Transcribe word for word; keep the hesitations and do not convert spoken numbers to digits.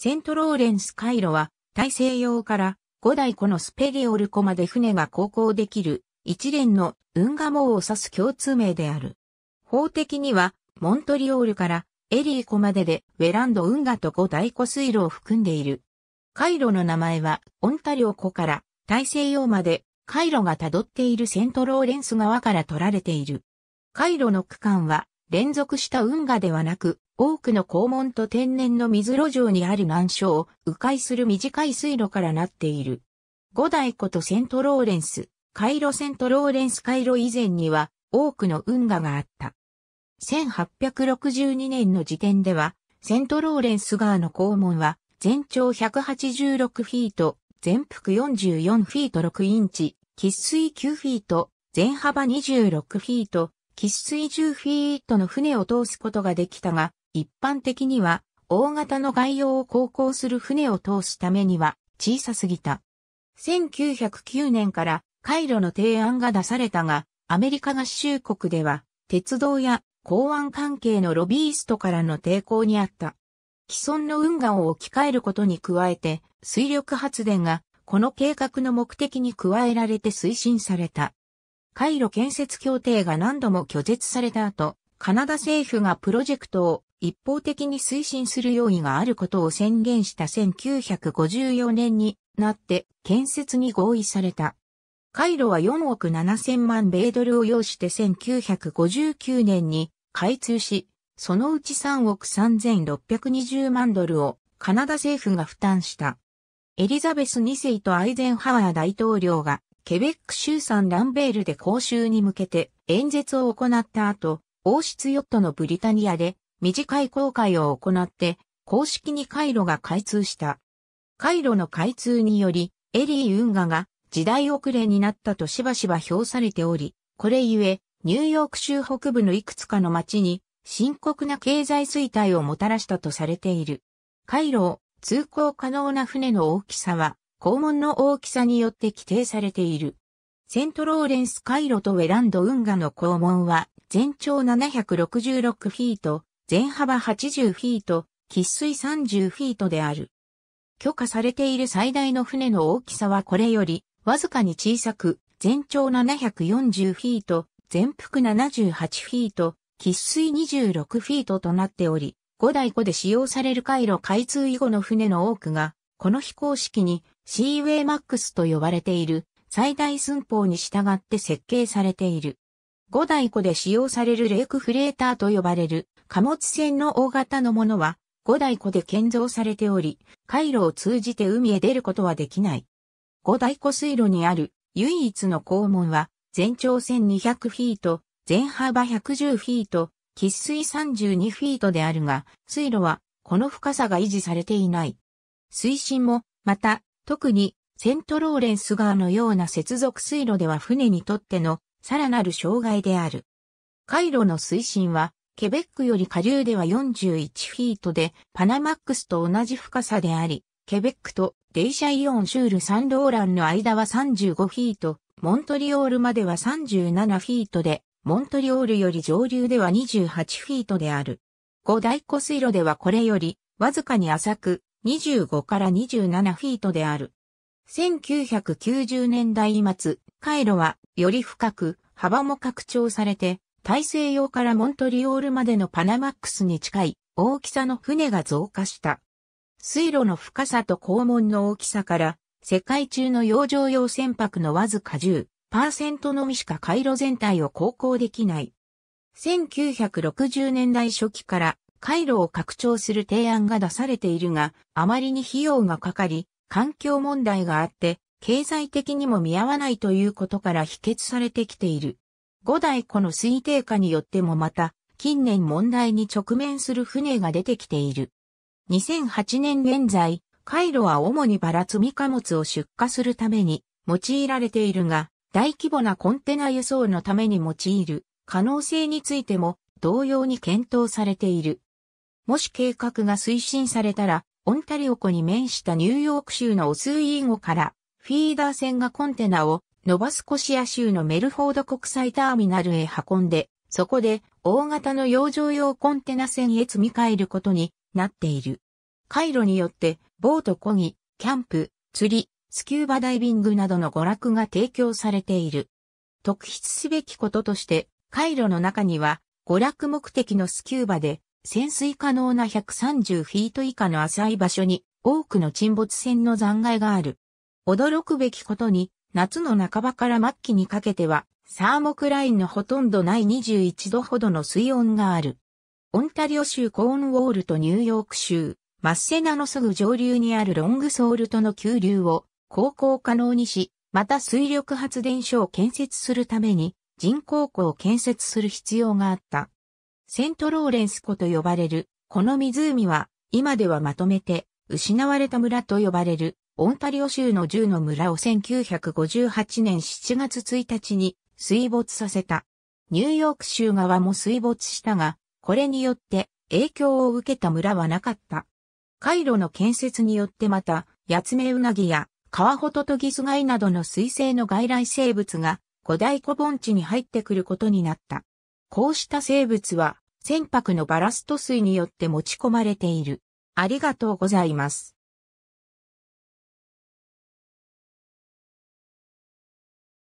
セントローレンス海路は大西洋から五大湖のスペリオル湖まで船が航行できる一連の運河網を指す共通名である。法的にはモントリオールからエリー湖まででウェランド運河と五大湖水路を含んでいる。海路の名前はオンタリオ湖から大西洋まで海路が辿っているセントローレンス川から取られている。海路の区間は連続した運河ではなく、多くの肛門と天然の水路上にある難所を迂回する短い水路からなっている。五大湖とセントローレンス、海路セントローレンス海路以前には多くの運河があった。せんはっぴゃくろくじゅうにねんの時点では、セントローレンス川の肛門は全長ひゃくはちじゅうろくフィート、全幅よんじゅうよんフィートろくインチ、喫水きゅうフィート、全幅にじゅうろくフィート、喫水じゅうフィートの船を通すことができたが、一般的には大型の外洋を航行する船を通すためには小さすぎた。せんきゅうひゃくきゅうねんから海路の提案が出されたが、アメリカ合衆国では鉄道や港湾関係のロビーストからの抵抗にあった。既存の運河を置き換えることに加えて、水力発電がこの計画の目的に加えられて推進された。海路建設協定が何度も拒絶された後、カナダ政府がプロジェクトを一方的に推進する用意があることを宣言したせんきゅうひゃくごじゅうよねんになって建設に合意された。海路はよんおくななせんまん米ドルを要してせんきゅうひゃくごじゅうきゅうねんに開通し、そのうちさんおくさんぜんろっぴゃくにじゅうまんドルをカナダ政府が負担した。エリザベスにせいとアイゼンハワー大統領がケベック州サンランベールで公衆に向けて演説を行った後、王室ヨットのブリタニアで短い航海を行って、公式に海路が開通した。海路の開通により、エリー運河が時代遅れになったとしばしば評されており、これゆえ、ニューヨーク州北部のいくつかの町に深刻な経済衰退をもたらしたとされている。海路を通行可能な船の大きさは、肛門の大きさによって規定されている。セントローレンス海路とウェランド運河の肛門は、全長ななひゃくろくじゅうろくフィート、全幅はちじゅうフィート、喫水さんじゅうフィートである。許可されている最大の船の大きさはこれより、わずかに小さく、全長ななひゃくよんじゅうフィート、全幅ななじゅうはちフィート、喫水にじゅうろくフィートとなっており、五大湖で使用される海路開通以後の船の多くが、この非公式にシーウェイマックスと呼ばれている最大寸法に従って設計されている。五大湖で使用されるレークフレーターと呼ばれる貨物船の大型のものは五大湖で建造されており、海路を通じて海へ出ることはできない。五大湖水路にある唯一の肛門は全長せんにひゃくフィート、全幅ひゃくじゅうフィート、喫水さんじゅうにフィートであるが、水路はこの深さが維持されていない。水深も、また、特に、セントローレンス川のような接続水路では船にとっての、さらなる障害である。海路の水深は、ケベックより下流ではよんじゅういちフィートで、パナマックスと同じ深さであり、ケベックとデイシャイオンシュール・サンローランの間はさんじゅうごフィート、モントリオールまではさんじゅうななフィートで、モントリオールより上流ではにじゅうはちフィートである。五大湖水路ではこれより、わずかに浅く、にじゅうごからにじゅうななフィートである。せんきゅうひゃくきゅうじゅうねんだいまつ、海路はより深く、幅も拡張されて、大西洋からモントリオールまでのパナマックスに近い大きさの船が増加した。水路の深さと肛門の大きさから、世界中の洋上用船舶のわずか じゅっパーセント のみしか海路全体を航行できない。せんきゅうひゃくろくじゅうねんだいしょきから、海路を拡張する提案が出されているが、あまりに費用がかかり、環境問題があって、経済的にも見合わないということから否決されてきている。五大湖の水位低下によってもまた、近年問題に直面する船が出てきている。にせんはちねん現在、海路は主にバラ積み貨物を出荷するために用いられているが、大規模なコンテナ輸送のために用いる可能性についても同様に検討されている。もし計画が推進されたら、オンタリオ湖に面したニューヨーク州のオスイーゴから、フィーダー船がコンテナを、ノバスコシア州のメルフォード国際ターミナルへ運んで、そこで、大型の洋上用コンテナ船へ積み替えることになっている。回路によって、ボート漕ぎ、キャンプ、釣り、スキューバダイビングなどの娯楽が提供されている。特筆すべきこととして、回路の中には、娯楽目的のスキューバで、潜水可能なひゃくさんじゅうフィート以下の浅い場所に、多くの沈没船の残骸がある。驚くべきことに、夏の半ばから末期にかけては、サーモクラインのほとんどないにじゅういちどほどの水温がある。オンタリオ州コーンウォールとニューヨーク州、マッセナのすぐ上流にあるロングソールとの急流を航行可能にし、また水力発電所を建設するために人工湖を建設する必要があった。セントローレンス湖と呼ばれる、この湖は今ではまとめて失われた村と呼ばれるオンタリオ州のじゅうの村をせんきゅうひゃくごじゅうはちねんしちがつついたちに水没させた。ニューヨーク州側も水没したが、これによって影響を受けた村はなかった。回路の建設によってまた、ヤツメウナギやカワホトトギスガイなどの水生の外来生物が古代古盆地に入ってくることになった。こうした生物は船舶のバラスト水によって持ち込まれている。ありがとうございます。